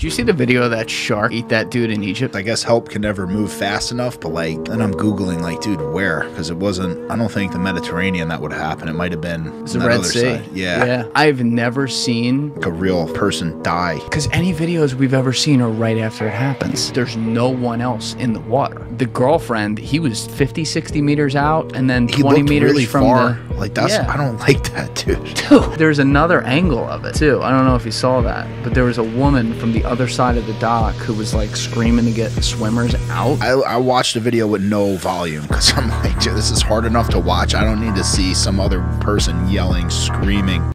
Did you see the video of that shark eat that dude in Egypt? I guess help can never move fast enough, but like, and I'm Googling like, dude, where? Because it wasn't, I don't think the Mediterranean that would happen. It might have been the Red Sea. Yeah. Yeah. I've never seen like a real person die. Because any videos we've ever seen are right after it happens. There's no one else in the water. The girlfriend, he was 50, 60 meters out and then 20 meters really from far. Like that's, yeah. I don't like that, dude. Dude, there's another angle of it too. I don't know if you saw that, but there was a woman from the other side of the dock who was like screaming to get the swimmers out. I watched the video with no volume because I'm like, dude, this is hard enough to watch. I don't need to see some other person yelling, screaming.